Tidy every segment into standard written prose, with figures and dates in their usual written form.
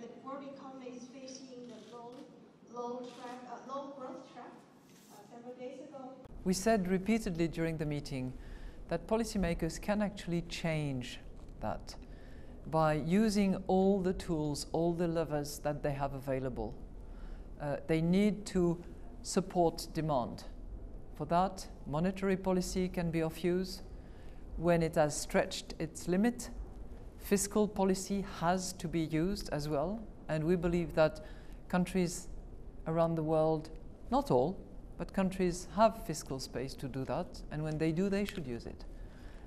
the world economy is facing the low growth trap several days ago. We said repeatedly during the meeting that policymakers can actually change that by using all the tools, all the levers that they have available. They need to support demand. For that, monetary policy can be of use. When it has stretched its limit, fiscal policy has to be used as well. And we believe that countries around the world, not all, but countries have fiscal space to do that. And when they do, they should use it.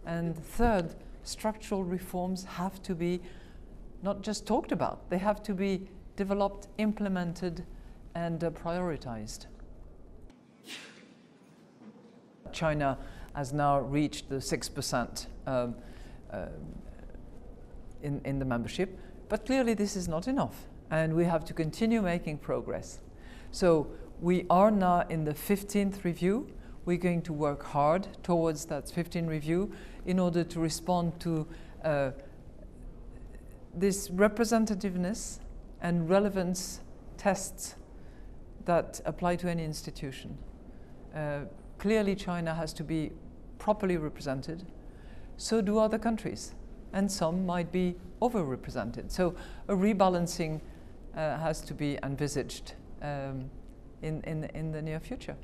And third, structural reforms have to be not just talked about, they have to be developed, implemented, and prioritized. China has now reached the 6% in the membership, but clearly this is not enough, and we have to continue making progress. So we are now in the 15th review. We're going to work hard towards that 15th review in order to respond to this representativeness and relevance tests that apply to any institution. Clearly China has to be properly represented, so do other countries, and some might be overrepresented. So a rebalancing has to be envisaged in the near future.